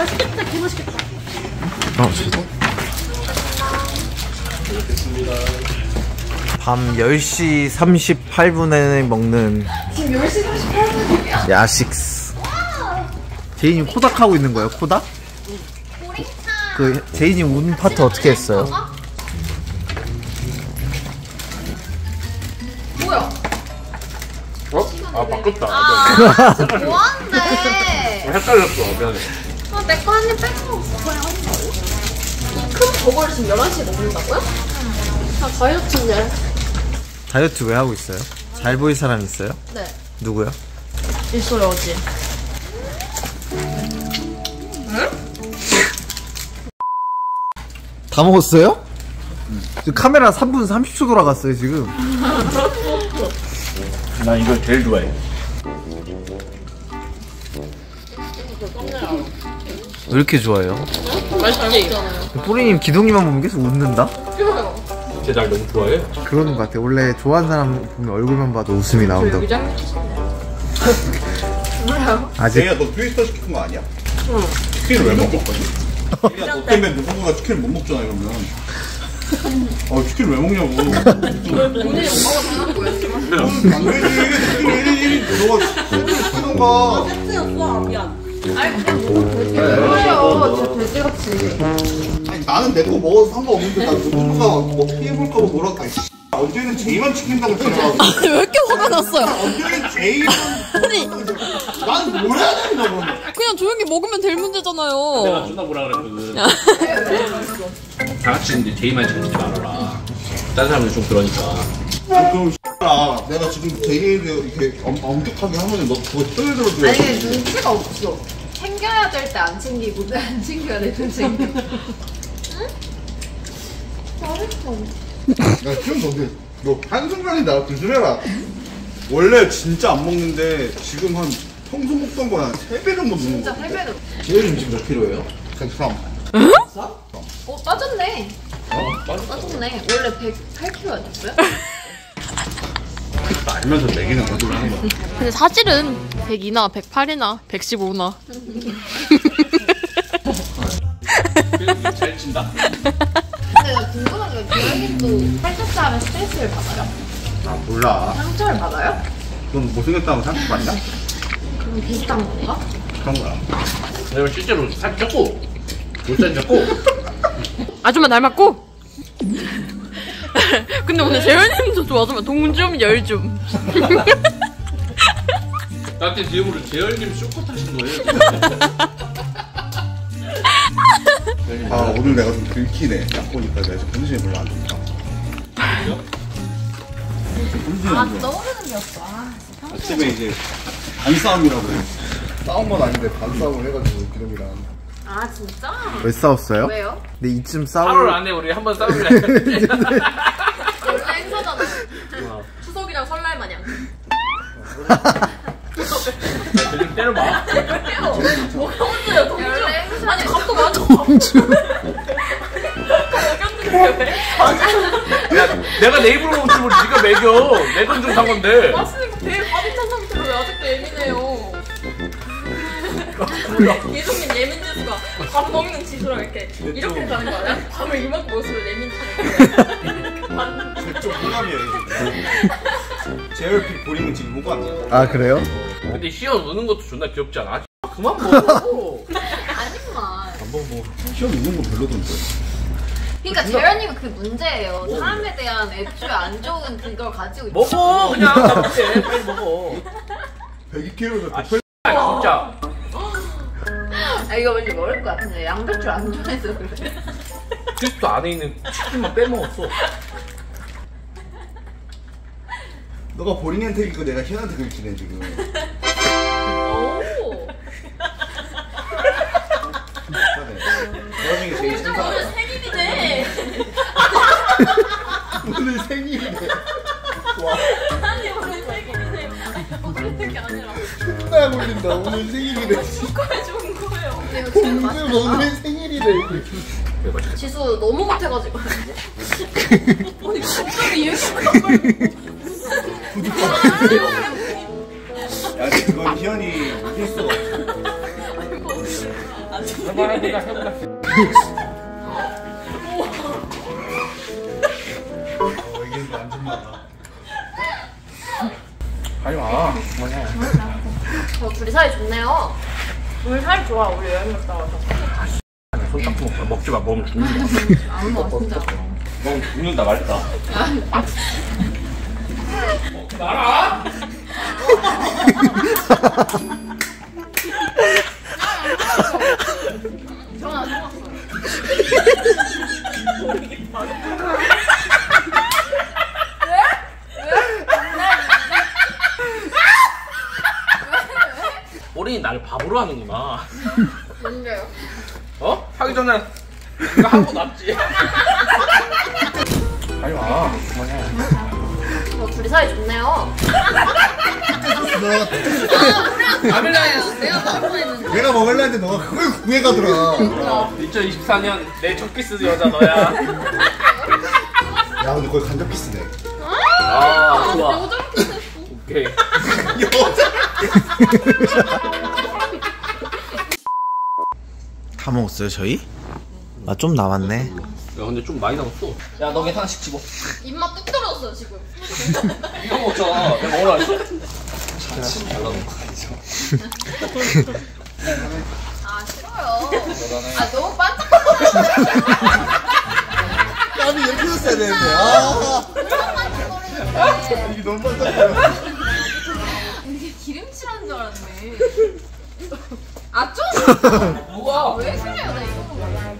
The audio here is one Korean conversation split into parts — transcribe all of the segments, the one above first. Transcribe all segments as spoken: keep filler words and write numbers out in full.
아, 시켰다. 개 맛있겠다. 아, 진짜? 됐습니다. 밤 열 시 삼십팔 분에 먹는 지금 열 시 삼십팔 분이야? 야식스. 제이님 코닥 하고 있는 거예요? 코닥? 그 제이님 운 파트 어떻게 했어요? 뭐야? 어? 아 바꿨다. 아 진짜 뭐하는데? 헷갈렸어. 미안해. 아 내 거 한 입 뺏어먹었어. 그냥 한다고? 이 큰 버거를 지금 열한 시에 먹는다고요? 나 다이어트인데. 다이어트 왜 하고 있어요? 잘 보일 사람 있어요? 네. 누구요? 있어요 어제. 응? 다 먹었어요? 응. 지금 카메라 삼 분 삼십 초 돌아갔어요 지금. 난 이걸 제일 좋아해. 왜 이렇게 좋아해요? 맛있지? 뿌리님 기둥이만 보면 계속 웃는다? 쟤 날 너무 좋아해? 그러는 것 같아. 원래 좋아하는 사람 보면 얼굴만 봐도 웃음이 나온다고. 뭐야? 아직... 얘야 너 트위스터 시킨 거 아니야? 응. 치킨을 왜 먹고 왔거든? 야, 너 때문에 누군가가 치킨을 못 먹잖아, 이러면. 아, 치킨을 왜 먹냐고. 오늘 엄마가 생각한 거야. 아니, 그래요. 돼지같이. 아니, 나는 내 거 먹어서 상관없는데, 나 누군가 어떻게 해볼까봐 뭐랄까. 언제는 제이만 치킨다고 생각하고. 아니, 왜 이렇게 화가 났어요? 언제는 제이만. 아니. 난 뭘 해야 되냐고. 그냥 조용히 먹으면 될 문제잖아요. 내가 존나 뭐라 그랬거든. 다 같이 이제 제이만 챙기지 말아라. 다른 사람들 좀 그러니까. 그럼 ᄉ라. 내가 지금 제이에 대해 이렇게 엄격하게 하면 너 그거 떠들어도. 아니 눈치가 없어. 챙겨야 될 때 안 챙기고 안 챙겨야 될 때 챙겨. 응? 잘했어. 야 지금 너게 너 한순간에 나 조심해라. 원래 진짜 안 먹는데 지금 한 평소 먹던 거야 세 배 정도 먹는 거. 진짜 세 배로. 제일 지금 몇 킬로예요? 백삼. 응? 어 빠졌네. 어 빠졌다. 빠졌네. 원래 백팔 킬로 아니었어요? 알면서 백이나 정도를 하는 거야. 근데 사실은 백이나 백팔이나 백십오나. 잘 친다. 궁금한 게 교양님도 살쪘다 하면 스트레스를 받아요? 아 몰라. 상처를 받아요? 넌 못생겼다 하면 상처 받나? 그럼 비슷한 건가? 그런 거야. 내가 실제로 살 쪘고 못살 쪘고 아줌마 날 맞고? 근데 오늘 재현님도 좋아하지만 동좀 열좀. 나한테 DM으로 재현님 쇼컷 하신 거예요? 아 오늘 내가 좀 들키네. 딱 보니까 내가 지금 컨디션이 별로 안 좋다. 아 떠오르는 게 없어. 아침에 이제 반싸움이라고 해. 싸운 건 아닌데 반싸움을 해가지고 기름이랑. 아 진짜? 왜 싸웠어요? 왜요? 근데 이쯤 싸울... 팔월 안에 우리 한번 싸우자. 원래 행사잖아. 추석이랑 설날 마냥. 대충 때려봐. 뭐 혼자야 동주. 아니 갑도 맞아. 동주. 야 내가 내 입으로 먹은 줄 네가 먹여. 내 돈 주고 산 건데. 맛있는 거 되게 과민한 상태로 왜 아직도 예민해요? 예종님 예민 지수가 밥 먹는 지수랑 이렇게 이렇게 가는 거 아니야? 밥을 이만큼 먹었으면 예민 지수. 대충 호감이에요. 제이엘피 보리는 지금 뭐가 안 돼요? 아 그래요? 근데 시연 우는 것도 존나 귀엽지 않아? 그만 먹어. 아니만. 안 먹어. 시험 우는 거 별로던데. 그러니까 재현이가 그게 문제예요. 뭐. 사람에 대한 애초에 안 좋은 그걸 가지고 있어. 먹어 그냥 나한테 빨리 먹어. 백이 킬로그램. 아 진짜. 아 이거 왠지 먹을 것 같은데 양배추 안 좋아해서 그래. 칩도 안에 있는 치킨만 빼먹었어. 너가 보링한테 읽고 내가 희한한테 긁히네 지금. 오. 나중에 제일 신사. 오늘 생일이네. 오늘 생일이네. 와. 아니 오늘 생일이네. 오늘 생일이 아니라. 존나 걸린다. 오늘 생일이네. 좋은 거예요, 좋은 거예요. 오늘 오늘 생일이네. 지수 너무 못해가지고. 아니 갑자기 이렇게. 야, 근데 그건 희연이 이길 수가 없어. 바랍니다. 이게 완전 많아. 가지 마. 뭐냐? 어, 둘이 사이 좋네요. 둘이 사이 좋아. 우리 여행 갔다 와서. 손 닦고 먹어. 먹지 마. 먹으면 죽는다. 안 먹어. 진짜. 먹으면 죽는다. 맛있다. 나라? 전화 안 왔어요. 어린이 날 바보로 하는구나. 뭔데요? 어? 하기 전에 이거 하고 났지. 아니 와. 어, 둘이 사이 좋네요. 아밀라에서 내가 바보했는데 내가 먹을라 했는데 너가 그걸 구해가더라. 이천이십사 년 내 첫 키스 여자 너야. 야 근데 거의 간접 키스네. 아 좋아. 여자 키스. 오케이. 여자 키스. 다 먹었어요 저희? 아 좀 남았네. 야 근데 좀 많이 남았어. 야 너 괜찮아 씩 집어. 입맛 뚝 떨어졌어요 지금. 이거 먹자. 내가 먹으라 했어. 자칫 달라는 거 아니죠? 아 싫어요. 아 너무 반짝거려. 땀이 이렇게 났어야 되는데. 아 반짝거리는데. 이게 너무 반짝거려. 이게 기름칠한 줄 알았네. 아 좀. 뭐야? 왜 그래요 나 이거 몰라.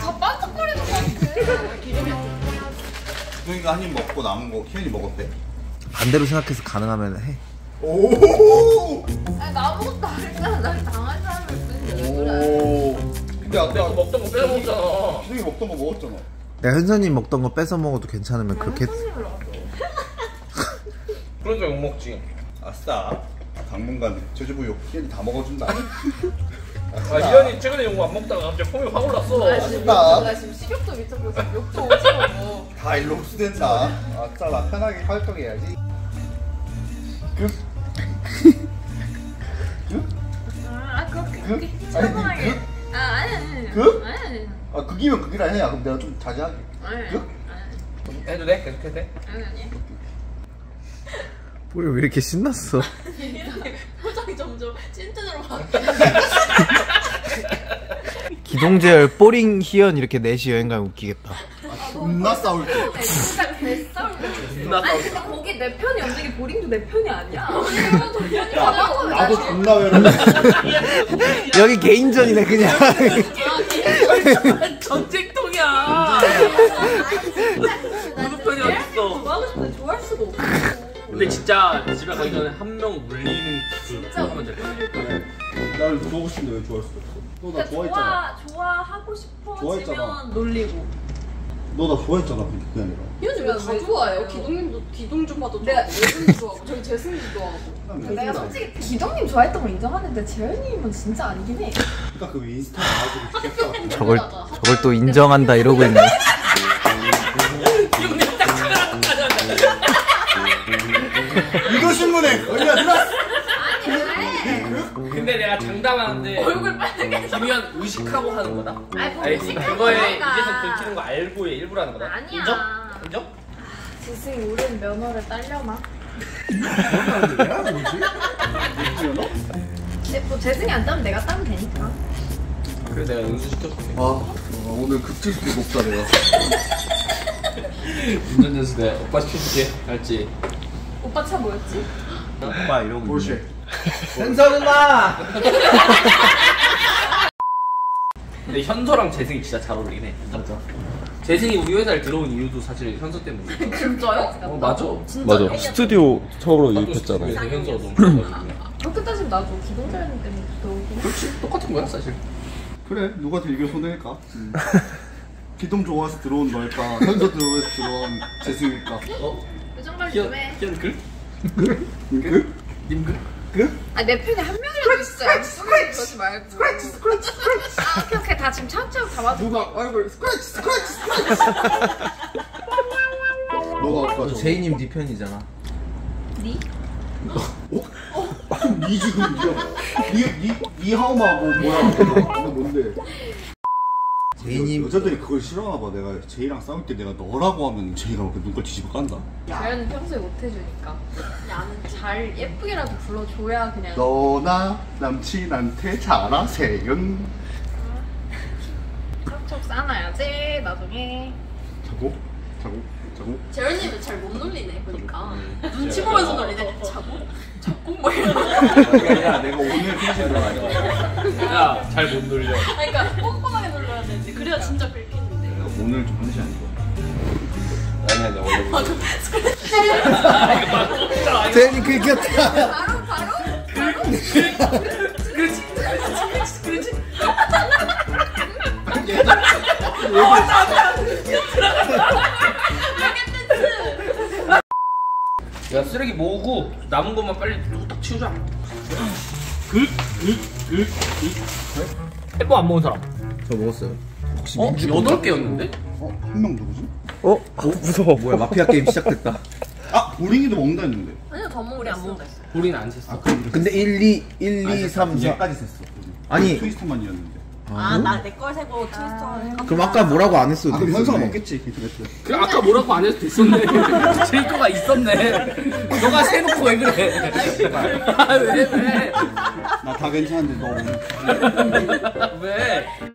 다 반짝거리는 거 같아. 기름이. 누이가 한 입 먹고 남은 거 키현이 먹었대. 반대로 생각해서 가능하면 해. 오. 아니 나무것도 아니잖아. 날 당한 사람을 무슨 그래. 근데 안 내가 먹던 거 뺏어 먹었잖아. 기둥이 먹던 거 먹었잖아. 내가 현선님 먹던 거 뺏어 먹어도 괜찮으면 그렇게. 그러자 욕 먹지. 아싸. 당분간 제주부 욕 희연이 다 먹어준다. 아 희연이 최근에 욕 안 먹다가 갑자기 폼이 확 올랐어. 아, 아쉽다. 나 지금 식욕도 미쳐버렸어. 욕도 오지고. 다 일로 흡수된다. 아싸 나 편하게 활동해야지. 그. 그? 아 그렇게 그렇게 차분하게. 아 아니 그? 아니 아 그기면 그기라 해야. 그럼 내가 좀 자제하게. 그? 해도 돼? 계속 해도 돼? 아니 아니. 우리 왜 이렇게 신났어? 표정이 점점 찐텐으로 바뀌어. 기동재열 뽀링 희연 이렇게 넷이 여행 가면 웃기겠다. 존나 싸울 때. 진짜 개 싸울 때. 아니 근데 거기 내 편이 없는 게 보링도 내 편이 아니야. 야, 나도 존나 외로워. 여기 개인전이네 그냥. 전쟁통이야. 무슨 편이 어딨어. 좋아하고 싶은데 좋아할 수가 없어. 근데 진짜 집에 가기 전에 한 명 울리는 진짜 울릴 거야. 나를 좋아하고 싶은데 왜 좋아할 수가 없어. 너 나 좋아했잖아. 좋아하고 싶어지면 놀리고. 너 나 좋아했잖아, 근데 그게 아니라. 희연이 왜 다 좋아해요? 기동님도 기동 좀 봐도 내가 예준이 좋아하고 저기 재승이도 좋아하고. 내가 솔직히 기동님 좋아했던 거 인정하는데 재현이님은 진짜 아니긴 해. 그러니까 그 인스타 나와주고 싶겠다. 저걸 저걸 또 인정한다 이러고 있네. 기동님 딱 차가라. 이거 신문에 걸려 들어. 근데 내가 장담하는데 얼굴 빨개. 김희연 의식하고 하는 거다. 아니 그거에 이제서 들키는 거 알고 일부러 하는 거다. 아니야. 인정? 인정? 지승이 우린 면허를 딸려마. 면허야? 뭐지? 면허? 근데 뭐 재승이 안 따면 내가 따면 되니까. 그래 내가 연수시켜줄게. 아 오늘 급진수도 높다 내가. 운전연수 내가 오빠 시켜줄게. 알지? 오빠 차 뭐였지? 오빠 이러고 볼쉐. 현선아! 근데 현서랑 재승이 진짜 잘 어울리긴 해. 맞아. 재승이 우리 회사를 들어온 이유도 사실 현서 때문에. 진짜요? 어, 맞아. 진짜요? 맞아. 스튜디오 처음으로 유입했잖아요. 현서가 너무 좋아가지고. 그렇게 따지면 나도 기동자연 때문에 들어오긴 해. 그렇지. 똑같은 거야 사실. 그래. 누가 들길 손해일까? 음. 기동 좋아해서 들어온 너일까? 현서 들어와서 들어온 재승일까? 어? 표정관리 좀 해. 희연 글? 글? 글? 님 글? 그? 아, 내 편에 한 명이라도 있어요. 스크래치 그러지 말고. 스크래치 스크래치 스크래치. 아, 오케이 오케이. 다 지금 차곡차곡 다 맞아. 누가 얼굴 스크래치 스크래치 스크래치. 너가 아까 제이님 네 편이잖아. 니? 어? 어? 니? 니 지금 니니 하우마고 뭐야 이거 뭔데? 제이님 여자들이 그걸 싫어하나봐. 내가 제이랑 싸울 때 내가 너라고 하면 제이가 막 눈깔 뒤집어 깐다. 재현은 평소에 못해주니까 나는 잘 예쁘게라도 불러줘야 그냥 너나 남친한테 잘하세요. 척척 싸놔야지 나중에. 자고? 자고? 자고? 재현님은 잘 못 놀리네 보니까. 눈치 보면서 놀리네. 자고? 자고? 뭐 이러네. 야 내가 오늘 편집 들어가니까 야 잘 못 놀려. 그러니까 꼼꼼하게 놀려야 되지. 그래야 진짜 긁히는데. 내가 오늘 좀 편집이 아니고. 아니야 내가 원래 맞아. 스크래치 재현이 긁혔다. 바로 바로? 바로? 그렇지 그렇지 그렇지. 어, 왔다 왔다! 들어갔다! 야, 쓰레기 모으고 남은 것만 빨리 뚝딱 치우자. 긁! 긁! 긁! 긁! 햇밥 안 먹은 사람? 저 먹었어요. 혹시 어? 여덟 개였는데? 어? 한 명 누구지? 어? 어? 무서워. 뭐야, 마피아 게임 시작됐다. 아! 우린이도 먹는다 했는데. 아니요, 더 먹으리 안 먹는다 했어. 우린 안 셌어. 아, 근데 일, 이, 일, 이, 삼, 사까지 셌어. 아니. 트위스터만이었는데. 아, 나 내 걸 세고 트위스터. 그럼 아까 뭐라고 안 했어도 됐었네. 현수가 먹겠지. 그럼 아까 뭐라고 안 해도 됐었네. 제일 거가 있었네. 너가 세놓고 왜 그래? 아, 왜 그래? 나 다 괜찮은데 너. 왜?